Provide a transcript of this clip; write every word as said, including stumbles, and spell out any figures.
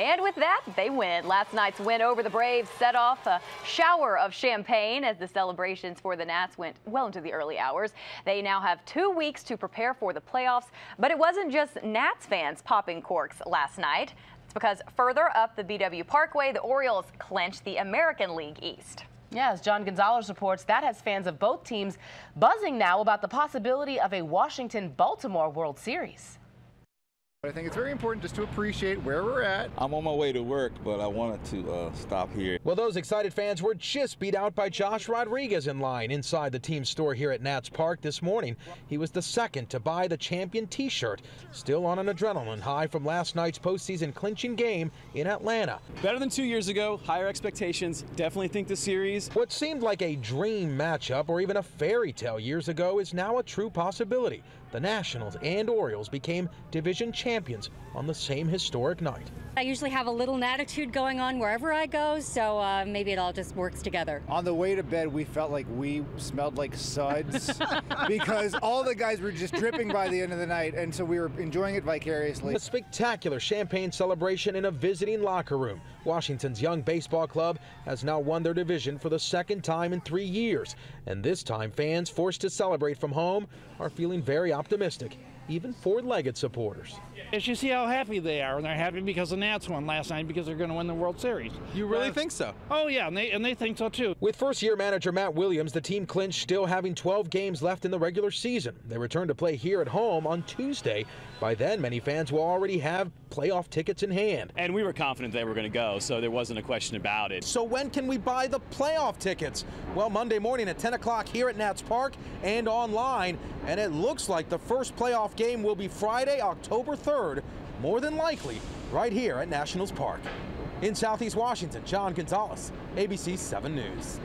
And with that, they win. Last night's win over the Braves set off a shower of champagne as the celebrations for the Nats went well into the early hours. They now have two weeks to prepare for the playoffs, but it wasn't just Nats fans popping corks last night. It's because further up the B W Parkway, the Orioles clinched the American League East. Yeah, as John Gonzalez reports, that has fans of both teams buzzing now about the possibility of a Washington-Baltimore World Series. I think it's very important just to appreciate where we're at. I'm on my way to work, but I wanted to uh, stop here. Well, those excited fans were just beat out by Josh Rodriguez in line inside the team's store here at Nats Park this morning. He was the second to buy the champion T-shirt, still on an adrenaline high from last night's postseason clinching game in Atlanta. Better than two years ago, higher expectations, definitely think the series. What seemed like a dream matchup or even a fairy tale years ago is now a true possibility. The Nationals and Orioles became division champions on the same historic night. I usually have a little Natitude going on wherever I go, so uh, maybe it all just works together. On the way to bed, we felt like we smelled like suds because all the guys were just dripping by the end of the night, and so we were enjoying it vicariously. A spectacular champagne celebration in a visiting locker room. Washington's young baseball club has now won their division for the second time in three years, and this time fans forced to celebrate from home are feeling very optimistic, even four-legged supporters. As you see how happy they are, and they're happy because the Nats won last night because they're going to win the World Series. You really uh, think so? Oh, yeah, and they, and they think so, too. With first-year manager Matt Williams, the team clinched still having twelve games left in the regular season. They return to play here at home on Tuesday. By then, many fans will already have playoff tickets in hand. And we were confident they were going to go, so there wasn't a question about it. So when can we buy the playoff tickets? Well, Monday morning at ten o'clock here at Nats Park and online, and it looks like the first playoff game will be Friday, October third, more than likely right here at Nationals Park. In Southeast Washington, John Gonzalez, A B C seven News.